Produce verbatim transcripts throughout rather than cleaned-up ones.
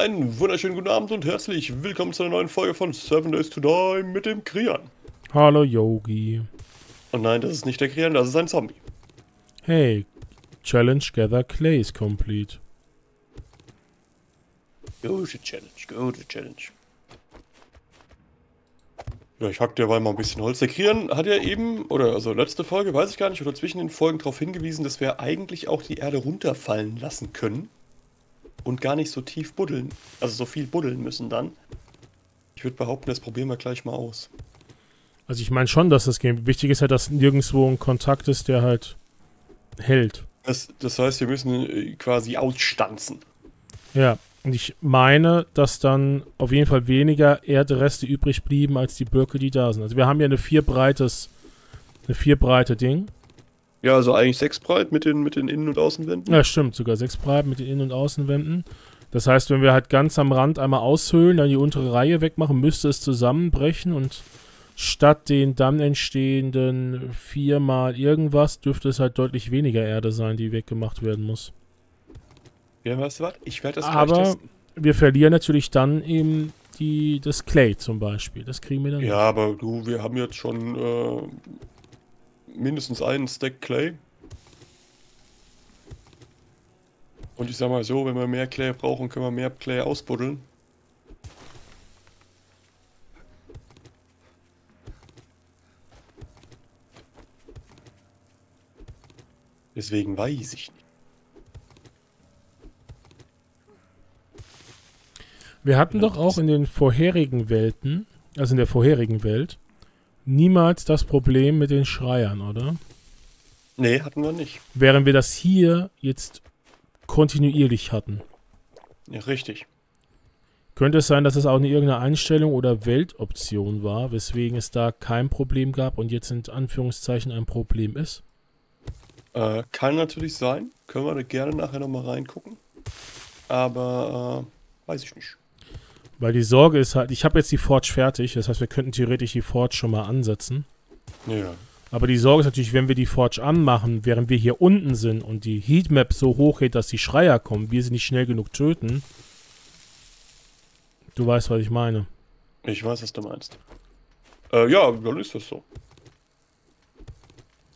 Einen wunderschönen guten Abend und herzlich willkommen zu einer neuen Folge von seven days to die mit dem Crian. Hallo Yogi. Und nein, das ist nicht der Crian, das ist ein Zombie. Hey, Challenge Gather Clay is complete. Go to Challenge, go to Challenge. Ja, ich hack derweil mal ein bisschen Holz. Der Crian hat ja eben, oder also letzte Folge, weiß ich gar nicht, oder zwischen den Folgen darauf hingewiesen, dass wir eigentlich auch die Erde runterfallen lassen können. Und gar nicht so tief buddeln, also so viel buddeln müssen dann. Ich würde behaupten, das probieren wir gleich mal aus. Also ich meine schon, dass das Game wichtig ist, halt, dass nirgendwo ein Kontakt ist, der halt hält. Das, das heißt, wir müssen quasi ausstanzen. Ja, und ich meine, dass dann auf jeden Fall weniger Erdreste übrig blieben, als die Blöcke, die da sind. Also wir haben ja eine vier breites, eine vier breite Ding. Ja, also eigentlich sechs breit mit den, mit den Innen- und Außenwänden. Ja, stimmt, sogar sechs breit mit den Innen- und Außenwänden. Das heißt, wenn wir halt ganz am Rand einmal aushöhlen, dann die untere Reihe wegmachen, müsste es zusammenbrechen und statt den dann entstehenden viermal irgendwas, dürfte es halt deutlich weniger Erde sein, die weggemacht werden muss. Ja, weißt du was? Ich werde das gleich testen. Aber wir verlieren natürlich dann eben die, das Clay zum Beispiel. Das kriegen wir dann. Ja, aber du, wir haben jetzt schon... Äh mindestens einen Stack Clay. Und ich sag mal so, wenn wir mehr Clay brauchen, können wir mehr Clay ausbuddeln. Deswegen weiß ich nicht. Wir hatten doch auch in den vorherigen Welten, also in der vorherigen Welt, niemals das Problem mit den Schreiern, oder? Nee, hatten wir nicht. Während wir das hier jetzt kontinuierlich hatten. Ja, richtig. Könnte es sein, dass es auch eine irgendeine Einstellung oder Weltoption war, weswegen es da kein Problem gab und jetzt in Anführungszeichen ein Problem ist? Äh, kann natürlich sein. Können wir da gerne nachher nochmal reingucken. Aber äh, weiß ich nicht. Weil die Sorge ist halt, ich habe jetzt die Forge fertig, das heißt, wir könnten theoretisch die Forge schon mal ansetzen. Ja. Aber die Sorge ist natürlich, wenn wir die Forge anmachen, während wir hier unten sind und die Heatmap so hoch geht, dass die Schreier kommen, wir sie nicht schnell genug töten. Du weißt, was ich meine. Ich weiß, was du meinst. Äh, ja, dann ist das so.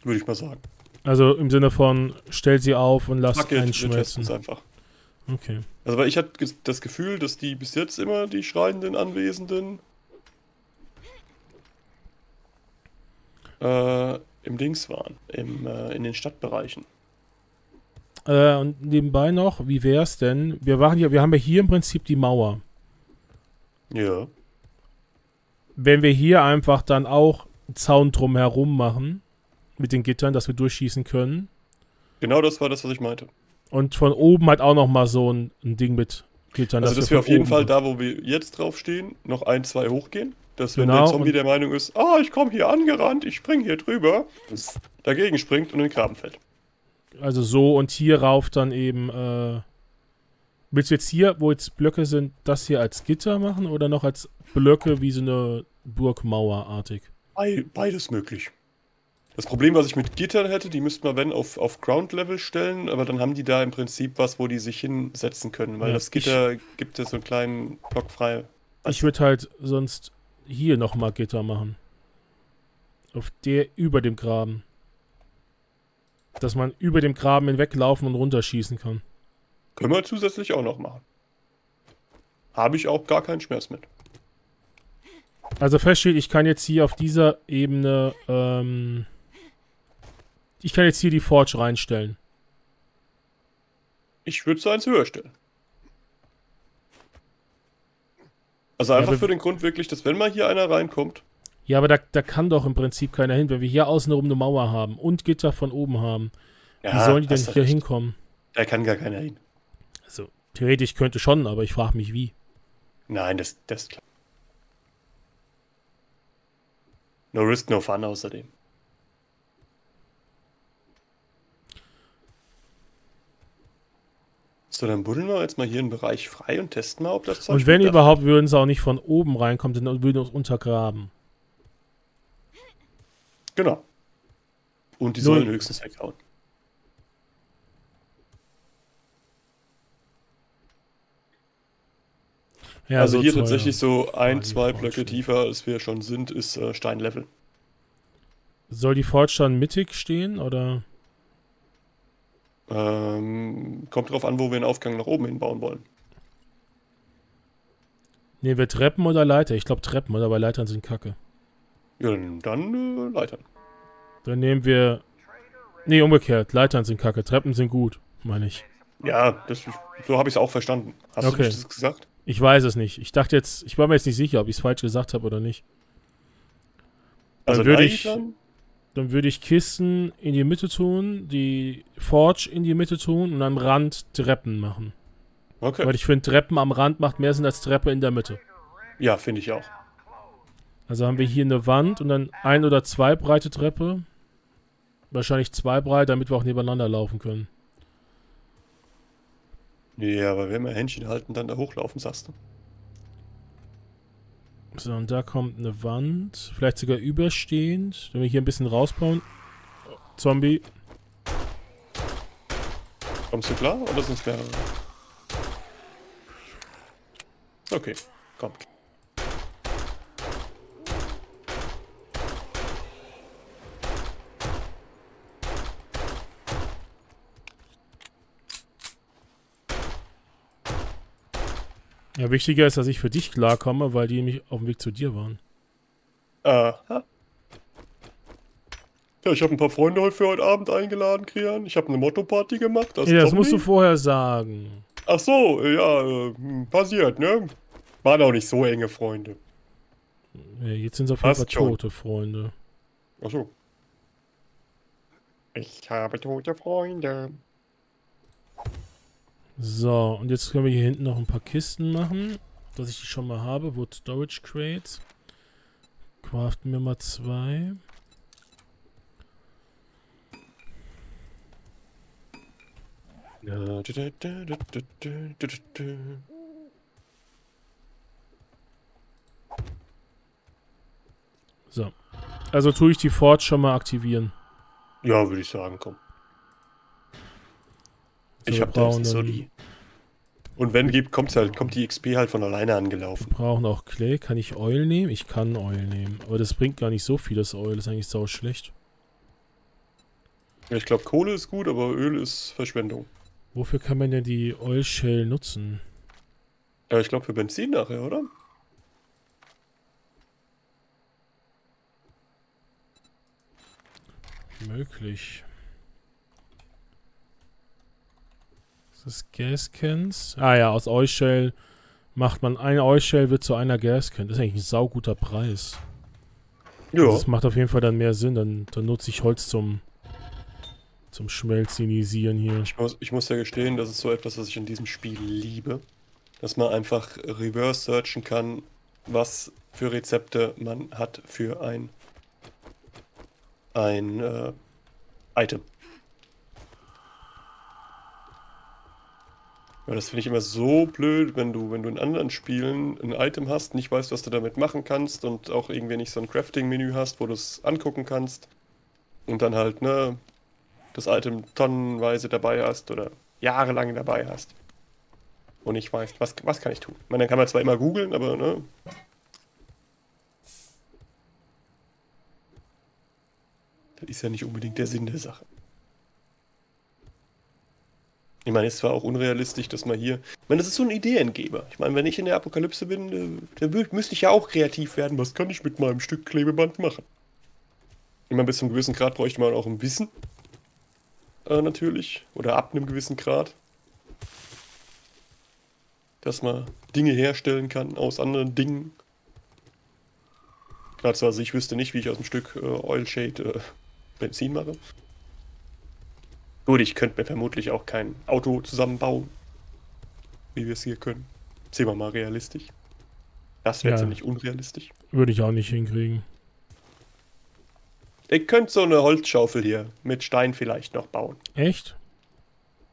Würde ich mal sagen. Also im Sinne von, stell sie auf und lass einschmelzen. Einfach. Okay. Also weil ich hatte das Gefühl, dass die bis jetzt immer die schreienden Anwesenden äh, im Dings waren, im, äh, in den Stadtbereichen. Äh, und nebenbei noch, wie wär's denn? Wir waren ja, wir haben ja hier im Prinzip die Mauer. Ja. Wenn wir hier einfach dann auch einen Zaun drumherum machen mit den Gittern, dass wir durchschießen können. Genau, das war das, was ich meinte. Und von oben hat auch noch mal so ein, ein Ding mit Gittern. Also, dass, dass wir, wir auf jeden Fall da, wo wir jetzt draufstehen, noch ein, zwei hochgehen. Dass, wenn genau, der Zombie der Meinung ist, ah, ich komme hier angerannt, ich springe hier drüber, dagegen springt und in den Graben fällt. Also so und hier rauf dann eben, äh, willst du jetzt hier, wo jetzt Blöcke sind, das hier als Gitter machen oder noch als Blöcke wie so eine Burgmauerartig? Beides möglich. Das Problem, was ich mit Gittern hätte, die müssten wir, wenn, auf, auf Ground-Level stellen, aber dann haben die da im Prinzip was, wo die sich hinsetzen können, weil ja, das Gitter ich, gibt es so einen kleinen Block frei. Ich würde halt sonst hier nochmal Gitter machen. Auf der über dem Graben. Dass man über dem Graben hinweglaufen und runterschießen kann. Können wir zusätzlich auch noch machen. Habe ich auch gar keinen Schmerz mit. Also feststeht, ich kann jetzt hier auf dieser Ebene, ähm... ich kann jetzt hier die Forge reinstellen. Ich würde es eins höher stellen. Also einfach ja, für den Grund wirklich, dass wenn mal hier einer reinkommt... Ja, aber da, da kann doch im Prinzip keiner hin, wenn wir hier außenrum eine Mauer haben und Gitter von oben haben. Ja, wie sollen die denn hier recht. hinkommen? Da kann gar keiner hin. Also, theoretisch könnte schon, aber ich frage mich, wie. Nein, das, das ist klar. No risk, no fun außerdem. So, dann buddeln wir jetzt mal hier einen Bereich frei und testen mal, ob das Zeug... Und wenn überhaupt, würden sie auch nicht von oben reinkommen, sondern würden uns untergraben. Genau. Und die Null. sollen höchstens weghauen. Ja, also so hier tatsächlich so ein, zwei Blöcke tiefer, als wir schon sind, ist äh, Steinlevel. Soll die Forge dann mittig stehen, oder? Ähm, kommt drauf an, wo wir den Aufgang nach oben hinbauen wollen. Ne, wir Treppen oder Leiter? Ich glaube Treppen, oder? Bei Leitern sind Kacke. Ja, dann äh, Leitern. Dann nehmen wir... Ne, umgekehrt. Leitern sind Kacke. Treppen sind gut, meine ich. Ja, das, so habe ich es auch verstanden. Hast okay. du das gesagt? Ich weiß es nicht. Ich dachte jetzt... Ich war mir jetzt nicht sicher, ob ich es falsch gesagt habe oder nicht. Dann also würde ich... Dann würde ich Kisten in die Mitte tun, die Forge in die Mitte tun und am Rand Treppen machen. Okay. Weil ich finde, Treppen am Rand macht mehr Sinn als Treppe in der Mitte. Ja, finde ich auch. Also haben wir hier eine Wand und dann ein oder zwei breite Treppe. Wahrscheinlich zwei breit, damit wir auch nebeneinander laufen können. Ja, aber wenn wir Händchen halten, dann da hochlaufen, sagst du. So, und da kommt eine Wand. Vielleicht sogar überstehend. Wenn wir hier ein bisschen rausbauen. Oh, Zombie. Kommst du klar? Oder sind es mehrere? Okay, kommt. Ja, wichtiger ist, dass ich für dich klarkomme, weil die nämlich auf dem Weg zu dir waren. Aha. Ja, ich habe ein paar Freunde für heute Abend eingeladen, Crian. Ich habe eine Motto-Party gemacht. Ja, das musst du vorher sagen. Ach so, ja, passiert, ne? Waren auch nicht so enge Freunde. Ja, jetzt sind es auf jeden Fall tote Freunde. Ach so. Ich habe tote Freunde. So, und jetzt können wir hier hinten noch ein paar Kisten machen, dass ich die schon mal habe. Wood Storage Crates. Craften wir mal zwei. So. Also tue ich die Forge schon mal aktivieren. Ja, würde ich sagen, komm. So, ich habe da so die. Und wenn gibt, kommt's halt, kommt die X P halt von alleine angelaufen. Wir brauchen auch Clay. Kann ich Oil nehmen? Ich kann Oil nehmen. Aber das bringt gar nicht so viel, das Oil. Das ist eigentlich sau schlecht. Ich glaube, Kohle ist gut, aber Öl ist Verschwendung. Wofür kann man denn die Oil Shell nutzen? Ja, ich glaube für Benzin nachher, oder? Möglich. Das Gascans. Ah ja, aus Oil Shell macht man eine Oil Shell wird zu einer Gascan. Das ist eigentlich ein sauguter Preis. Ja. Also das macht auf jeden Fall dann mehr Sinn. Dann, dann nutze ich Holz zum zum Schmelzinisieren hier. Ich muss, ich muss ja gestehen, das ist so etwas, was ich in diesem Spiel liebe. Dass man einfach reverse searchen kann, was für Rezepte man hat für ein ein äh, Item. Ja, das finde ich immer so blöd, wenn du, wenn du in anderen Spielen ein Item hast, nicht weißt, was du damit machen kannst und auch irgendwie nicht so ein Crafting-Menü hast, wo du es angucken kannst und dann halt, ne, das Item tonnenweise dabei hast oder jahrelang dabei hast und ich weiß, was, was kann ich tun? Ich meine, dann kann man zwar immer googeln, aber, ne... Das ist ja nicht unbedingt der Sinn der Sache. Ich meine, es war auch unrealistisch, dass man hier... Ich meine, das ist so ein Ideengeber. Ich meine, wenn ich in der Apokalypse bin, dann müsste ich ja auch kreativ werden. Was kann ich mit meinem Stück Klebeband machen? Ich meine, bis zu einem gewissen Grad bräuchte man auch ein Wissen. Äh, natürlich. Oder ab einem gewissen Grad. Dass man Dinge herstellen kann aus anderen Dingen. Klar, also ich wüsste nicht, wie ich aus einem Stück äh, Oil Shade äh, Benzin mache. Gut, ich könnte mir vermutlich auch kein Auto zusammenbauen, wie wir es hier können. Sehen wir mal realistisch. Das wäre ja nicht unrealistisch. Würde ich auch nicht hinkriegen. Ihr könnt so eine Holzschaufel hier mit Stein vielleicht noch bauen. Echt?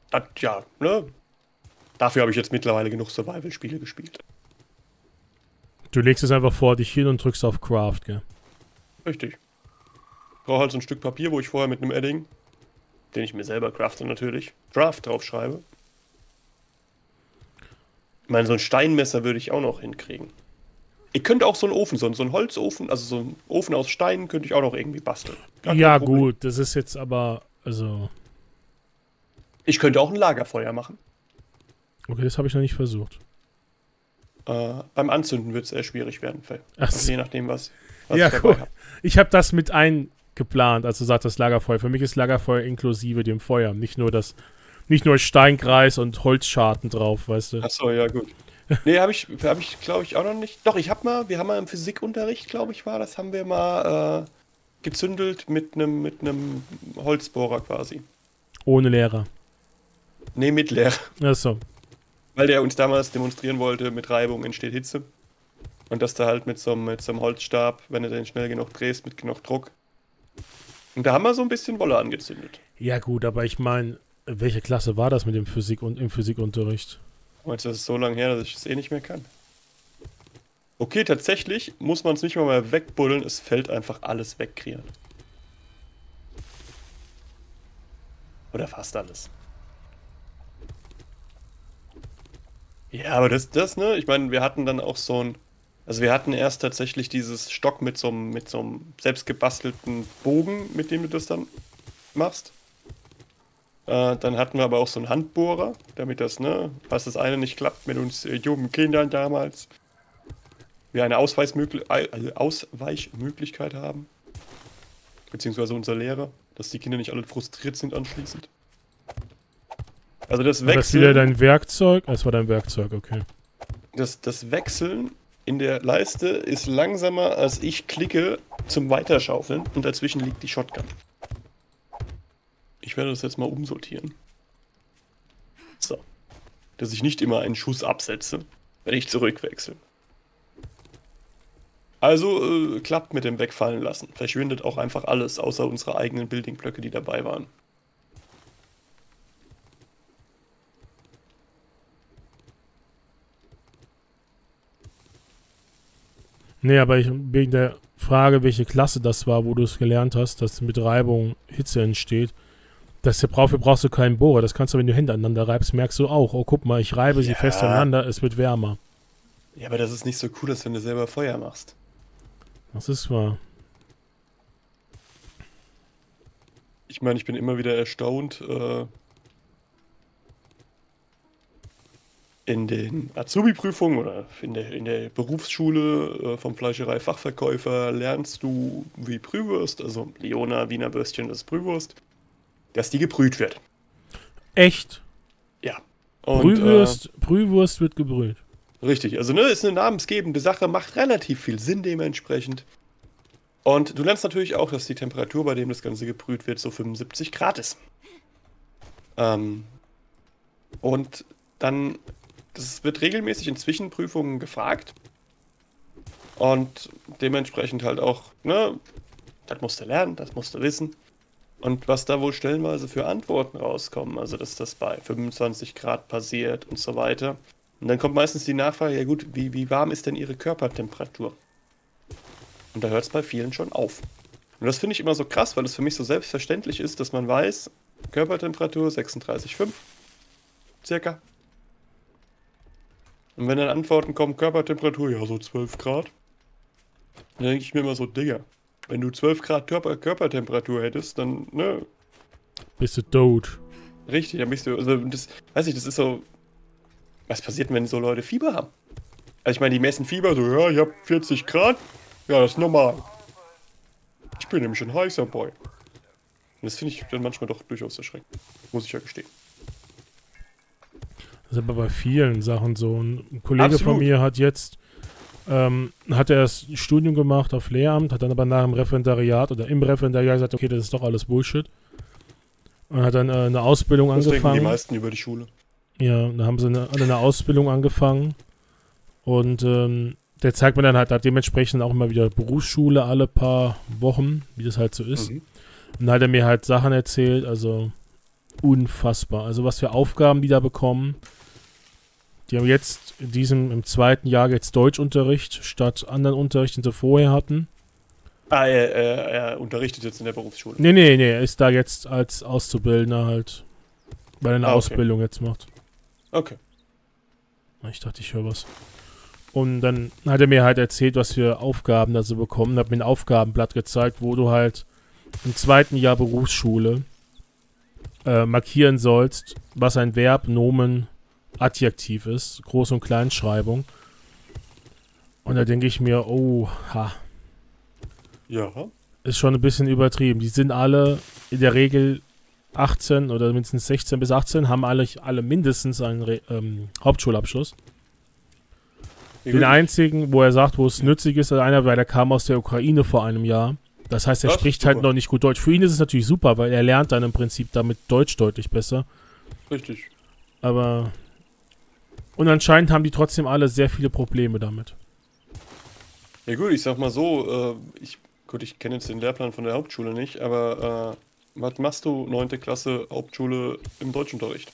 Das, ja, ne? Dafür habe ich jetzt mittlerweile genug Survival-Spiele gespielt. Du legst es einfach vor dich hin und drückst auf Craft, gell? Richtig. Ich brauche halt so ein Stück Papier, wo ich vorher mit einem Edding... den ich mir selber crafte natürlich, Draft draufschreibe. Ich meine, so ein Steinmesser würde ich auch noch hinkriegen. Ich könnte auch so einen Ofen, so einen, so einen Holzofen, also so einen Ofen aus Steinen könnte ich auch noch irgendwie basteln. Gar ja gut, das ist jetzt aber, also... Ich könnte auch ein Lagerfeuer machen. Okay, das habe ich noch nicht versucht. Äh, beim Anzünden wird es eher schwierig werden, vielleicht. Also je nachdem, was, was ja, ich dabei habe. Ich habe das mit eingeplant, also sagt das Lagerfeuer. Für mich ist Lagerfeuer inklusive dem Feuer, nicht nur das... Nicht nur Steinkreis und Holzscharten drauf, weißt du. Achso, ja, gut. Nee, habe ich, hab ich glaube ich, auch noch nicht. Doch, ich habe mal, wir haben mal im Physikunterricht, glaube ich, war, das haben wir mal äh, gezündelt mit einem mit einem Holzbohrer quasi. Ohne Lehrer? Nee, mit Lehrer. Achso. Weil der uns damals demonstrieren wollte, mit Reibung entsteht Hitze. Und dass da halt mit so, mit so einem Holzstab, wenn du den schnell genug drehst, mit genug Druck. Und da haben wir so ein bisschen Wolle angezündet. Ja gut, aber ich meine... Welche Klasse war das mit dem Physik und im Physikunterricht? Meinst du, das ist so lange her, dass ich es eh nicht mehr kann? Okay, tatsächlich muss man es nicht mal mehr wegbuddeln, es fällt einfach alles weg, Crian. Oder fast alles. Ja, aber das, das, ne? Ich meine, wir hatten dann auch so ein... Also wir hatten erst tatsächlich dieses Stock mit so einem mit so einem selbstgebastelten Bogen, mit dem du das dann machst. Äh, dann hatten wir aber auch so einen Handbohrer, damit das, ne, falls das eine nicht klappt mit uns äh, jungen Kindern damals, wir eine Ausweichmöglich äh, Ausweichmöglichkeit haben, beziehungsweise unser Lehrer, dass die Kinder nicht alle frustriert sind anschließend. Also das Wechseln... War das wieder dein Werkzeug? Das war dein Werkzeug, okay. Das, das Wechseln in der Leiste ist langsamer, als ich klicke zum Weiterschaufeln und dazwischen liegt die Shotgun. Ich werde das jetzt mal umsortieren. So. Dass ich nicht immer einen Schuss absetze, wenn ich zurückwechsel. Also äh, klappt mit dem Wegfallen lassen. Verschwindet auch einfach alles, außer unsere eigenen Building-Blöcke, die dabei waren. Nee, aber ich, wegen der Frage, welche Klasse das war, wo du es gelernt hast, dass mit Reibung Hitze entsteht. Das brauchst, brauchst du keinen Bohrer, das kannst du, wenn du Hände aneinander reibst, merkst du auch, oh guck mal, ich reibe sie ja fest aneinander, es wird wärmer. Ja, aber das ist nicht so cool, als wenn du selber Feuer machst. Das ist wahr. Ich meine, ich bin immer wieder erstaunt, äh, in den Azubi-Prüfungen oder in der, in der Berufsschule äh, vom Fleischerei-Fachverkäufer lernst du, wie Brühwurst, also Leona, Wiener Würstchen, das ist Brühwurst, dass die gebrüht wird. Echt? Ja. Und, Brühwurst, äh, Brühwurst wird gebrüht. Richtig, also ne, ist eine namensgebende Sache, macht relativ viel Sinn dementsprechend. Und du lernst natürlich auch, dass die Temperatur, bei dem das Ganze gebrüht wird, so fünfundsiebzig Grad ist. Ähm, und dann, das wird regelmäßig in Zwischenprüfungen gefragt. Und dementsprechend halt auch, ne, das musst du lernen, das musst du wissen. Und was da wohl stellenweise für Antworten rauskommen, also dass das bei fünfundzwanzig Grad passiert und so weiter. Und dann kommt meistens die Nachfrage, ja gut, wie, wie warm ist denn ihre Körpertemperatur? Und da hört es bei vielen schon auf. Und das finde ich immer so krass, weil es für mich so selbstverständlich ist, dass man weiß, Körpertemperatur sechsunddreißig Komma fünf circa. Und wenn dann Antworten kommen, Körpertemperatur, ja so zwölf Grad, dann denke ich mir immer so, Digga. Wenn du zwölf Grad Körper Körpertemperatur hättest, dann, ne? Bist du tot. Richtig, dann bist du, also das, weiß ich, das ist so, was passiert, wenn so Leute Fieber haben? Also ich meine, die messen Fieber so, ja, ich hab vierzig Grad, ja, das ist normal. Ich bin nämlich ein heißer Boy. Und das finde ich dann manchmal doch durchaus erschreckend, muss ich ja gestehen. Das ist aber bei vielen Sachen so. Ein Kollege Absolut. von mir hat jetzt Ähm, hat er das Studium gemacht auf Lehramt, hat dann aber nach dem Referendariat oder im Referendariat gesagt, okay, das ist doch alles Bullshit. Und hat dann äh, eine Ausbildung das angefangen. Denken die meisten über die Schule. Ja, da haben sie eine, eine Ausbildung angefangen. Und ähm, der zeigt mir dann halt, hat dementsprechend auch immer wieder Berufsschule alle paar Wochen, wie das halt so ist. Mhm. Und da hat er mir halt Sachen erzählt, also unfassbar. Also was für Aufgaben die da bekommen. Die haben jetzt in diesem, im zweiten Jahr jetzt Deutschunterricht statt anderen Unterricht, den sie vorher hatten. Ah, er, er, er unterrichtet jetzt in der Berufsschule. Nee, nee, nee, er ist da jetzt als Auszubildender halt, weil er eine ah, okay. Ausbildung jetzt macht. Okay. Ich dachte, ich höre was. Und dann hat er mir halt erzählt, was für Aufgaben da so bekommen. Hat mir ein Aufgabenblatt gezeigt, wo du halt im zweiten Jahr Berufsschule äh, markieren sollst, was ein Verb, Nomen, Adjektiv ist. Groß- und Kleinschreibung. Und da denke ich mir, oh, ha. Ja. Ist schon ein bisschen übertrieben. Die sind alle in der Regel achtzehn oder mindestens sechzehn bis achtzehn, haben alle, alle mindestens einen Re ähm, Hauptschulabschluss. Ich Den einzigen, wo er sagt, wo es nützlich ist, ist einer, weil er kam aus der Ukraine vor einem Jahr. Das heißt, er das spricht halt noch nicht gut Deutsch. Für ihn ist es natürlich super, weil er lernt dann im Prinzip damit Deutsch deutlich besser. Richtig. Aber... Und anscheinend haben die trotzdem alle sehr viele Probleme damit. Ja gut, ich sag mal so, äh, ich, gut, ich kenne jetzt den Lehrplan von der Hauptschule nicht, aber... Äh Was machst du, neunte Klasse, Hauptschule, im Deutschunterricht?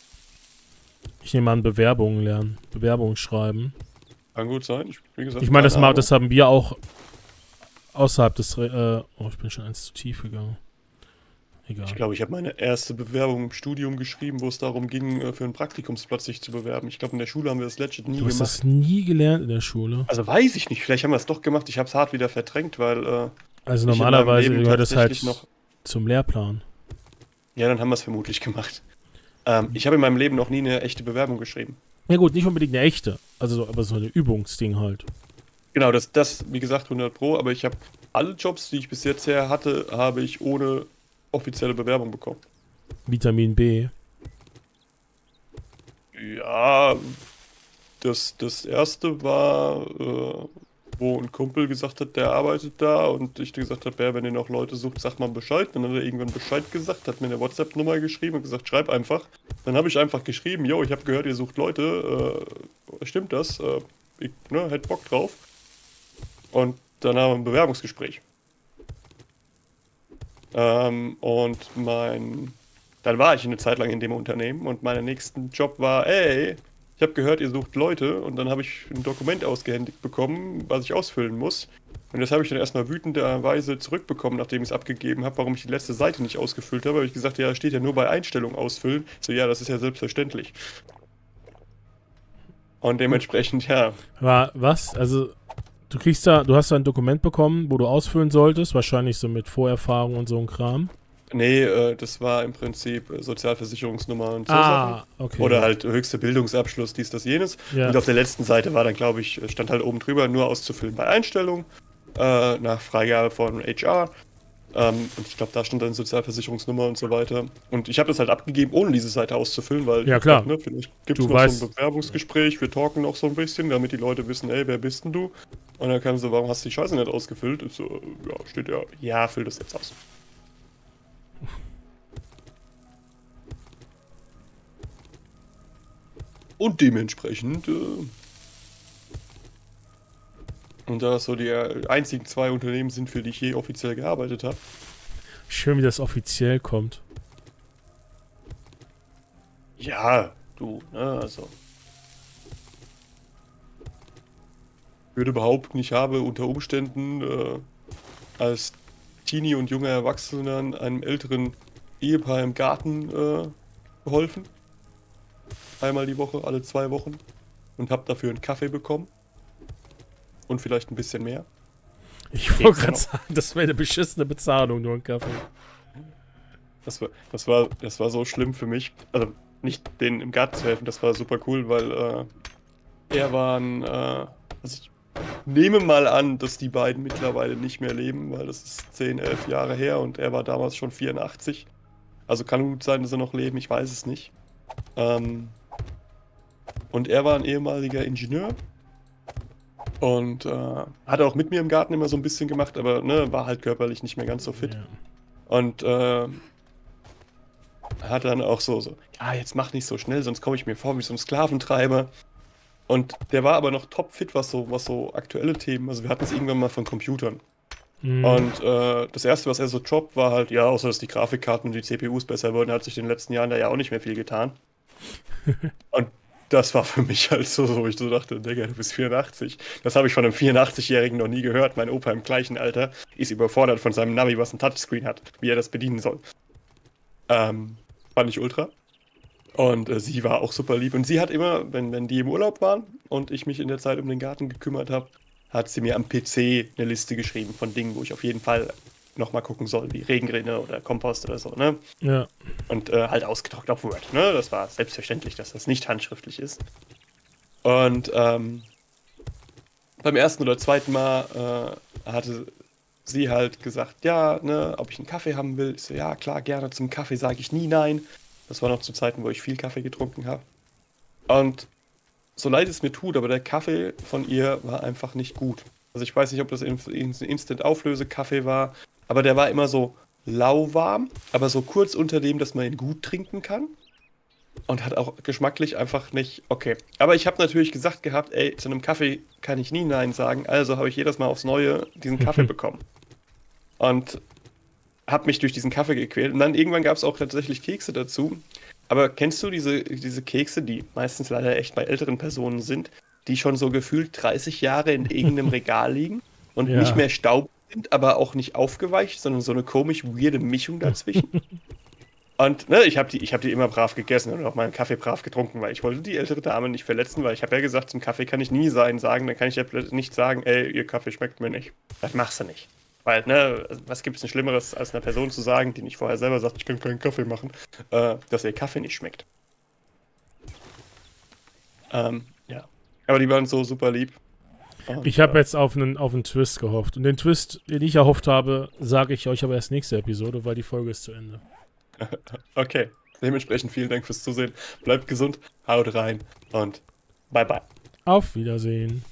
Ich nehme an, Bewerbungen lernen, Bewerbungen schreiben. Kann gut sein, ich, wie gesagt... Ich meine, das, das haben wir auch außerhalb des... Äh, oh, ich bin schon eins zu tief gegangen. Egal. Ich glaube, ich habe meine erste Bewerbung im Studium geschrieben, wo es darum ging, für einen Praktikumsplatz sich zu bewerben. Ich glaube, in der Schule haben wir das legit nie gemacht. Du hast das nie gelernt in der Schule? Also weiß ich nicht, vielleicht haben wir es doch gemacht, ich habe es hart wieder verdrängt, weil... Äh, also normalerweise gehört es halt noch zum Lehrplan. Ja, dann haben wir es vermutlich gemacht. Ähm, ich habe in meinem Leben noch nie eine echte Bewerbung geschrieben. Ja gut, nicht unbedingt eine echte, also aber so eine Übungsding halt. Genau, das, das wie gesagt, hundert Pro, aber ich habe alle Jobs, die ich bis jetzt her hatte, habe ich ohne offizielle Bewerbung bekommen. Vitamin B. Ja, das, das erste war, äh, wo ein Kumpel gesagt hat, der arbeitet da und ich gesagt habe, ja, wenn ihr noch Leute sucht, sagt mal Bescheid. Dann hat er irgendwann Bescheid gesagt, hat mir eine WhatsApp-Nummer geschrieben und gesagt, schreib einfach. Dann habe ich einfach geschrieben, yo, ich habe gehört, ihr sucht Leute, äh, stimmt das? Äh, ich, ne, hätte Bock drauf. Und dann haben wir ein Bewerbungsgespräch. Ähm, und mein... Dann war ich eine Zeit lang in dem Unternehmen und mein nächster Job war, ey... Ich habe gehört, ihr sucht Leute und dann habe ich ein Dokument ausgehändigt bekommen, was ich ausfüllen muss. Und das habe ich dann erstmal wütenderweise zurückbekommen, nachdem ich es abgegeben habe, warum ich die letzte Seite nicht ausgefüllt habe. Habe ich gesagt, ja, steht ja nur bei Einstellung ausfüllen. So, ja, das ist ja selbstverständlich. Und dementsprechend, ja. War was? Also, du kriegst da, du hast da ein Dokument bekommen, wo du ausfüllen solltest, wahrscheinlich so mit Vorerfahrung und so ein Kram. Nee, äh, das war im Prinzip Sozialversicherungsnummer und so ah, Sachen. Okay. Oder halt höchster Bildungsabschluss, dies, das, jenes. Ja. Und auf der letzten Seite war dann, glaube ich, stand halt oben drüber, nur auszufüllen bei Einstellung, äh, nach Freigabe von H R. Ähm, und ich glaube, da stand dann Sozialversicherungsnummer und so weiter. Und ich habe das halt abgegeben, ohne diese Seite auszufüllen, weil ja, klar. Glaub, ne, vielleicht gibt es noch weißt... so ein Bewerbungsgespräch, wir talken noch so ein bisschen, damit die Leute wissen, ey, wer bist denn du? Und dann kam so, warum hast du die Scheiße nicht ausgefüllt? Und so, ja, steht ja, ja, füll das jetzt aus. Und dementsprechend, äh, und da das so die einzigen zwei Unternehmen sind, für die ich je offiziell gearbeitet habe. Schön, wie das offiziell kommt. Ja, du, ne, also. Ich würde behaupten, ich habe unter Umständen äh, als Teenie und junger Erwachsenen einem älteren Ehepaar im Garten äh, geholfen. Einmal die Woche, alle zwei Wochen. Und hab dafür einen Kaffee bekommen. Und vielleicht ein bisschen mehr. Ich wollte gerade sagen, das wäre eine beschissene Bezahlung, nur ein Kaffee. Das war, das war, das war so schlimm für mich. Also nicht denen im Garten zu helfen, das war super cool, weil äh, er war ein... Äh, also ich nehme mal an, dass die beiden mittlerweile nicht mehr leben, weil das ist zehn, elf Jahre her und er war damals schon vierundachtzig. Also kann gut sein, dass er noch leben, ich weiß es nicht. Ähm... Und er war ein ehemaliger Ingenieur und äh, hat auch mit mir im Garten immer so ein bisschen gemacht, aber ne, war halt körperlich nicht mehr ganz so fit. Ja. Und äh, hat dann auch so, so, ja, jetzt mach nicht so schnell, sonst komme ich mir vor wie so ein Sklaventreiber. Und der war aber noch topfit, was so, was so aktuelle Themen, also wir hatten es irgendwann mal von Computern. Mhm. Und äh, das erste, was er so droppt, war halt, ja, außer dass die Grafikkarten und die C P Us besser wurden, hat sich in den letzten Jahren da ja auch nicht mehr viel getan. Und das war für mich halt so, wo ich so dachte, Digga, du bist vierundachtzig. Das habe ich von einem vierundachtzig-Jährigen noch nie gehört. Mein Opa im gleichen Alter ist überfordert von seinem Navi, was ein Touchscreen hat, wie er das bedienen soll. Ähm, fand ich ultra. Und äh, sie war auch super lieb. Und sie hat immer, wenn, wenn die im Urlaub waren, und ich mich in der Zeit um den Garten gekümmert habe, hat sie mir am P C eine Liste geschrieben von Dingen, wo ich auf jeden Fall nochmal gucken soll, wie Regenrinne oder Kompost oder so, ne? Ja. Und äh, halt ausgedruckt auf Word, ne? Das war selbstverständlich, dass das nicht handschriftlich ist. Und ähm, beim ersten oder zweiten Mal äh, hatte sie halt gesagt, ja, ne, ob ich einen Kaffee haben will. Ich so, ja, klar, gerne, zum Kaffee sage ich nie nein. Das war noch zu Zeiten, wo ich viel Kaffee getrunken habe. Und so leid es mir tut, aber der Kaffee von ihr war einfach nicht gut. Also ich weiß nicht, ob das ein Instant-Auflöse-Kaffee war, aber der war immer so lauwarm, aber so kurz unter dem, dass man ihn gut trinken kann. Und hat auch geschmacklich einfach nicht okay. Aber ich habe natürlich gesagt gehabt, ey, zu einem Kaffee kann ich nie nein sagen. Also habe ich jedes Mal aufs Neue diesen Kaffee bekommen. Und habe mich durch diesen Kaffee gequält. Und dann irgendwann gab es auch tatsächlich Kekse dazu. Aber kennst du diese, diese Kekse, die meistens leider echt bei älteren Personen sind, die schon so gefühlt dreißig Jahre in irgendeinem Regal liegen und ja, nicht mehr staubig sind, aber auch nicht aufgeweicht, sondern so eine komisch weirde Mischung dazwischen? Und ne, ich habe die, hab die immer brav gegessen und auch meinen Kaffee brav getrunken, weil ich wollte die ältere Dame nicht verletzen, weil ich habe ja gesagt, zum Kaffee kann ich nie sein sagen, dann kann ich ja nicht sagen, ey, ihr Kaffee schmeckt mir nicht. Das machst du nicht. Weil, ne, was gibt es denn Schlimmeres, als einer Person zu sagen, die nicht vorher selber sagt, ich kann keinen Kaffee machen, äh, dass ihr Kaffee nicht schmeckt. Ähm, ja. Aber die waren so super lieb. Und ich habe jetzt auf einen, auf einen Twist gehofft. Und den Twist, den ich erhofft habe, sage ich euch aber erst nächste Episode, weil die Folge ist zu Ende. Okay, dementsprechend vielen Dank fürs Zusehen. Bleibt gesund, haut rein und bye bye. Auf Wiedersehen.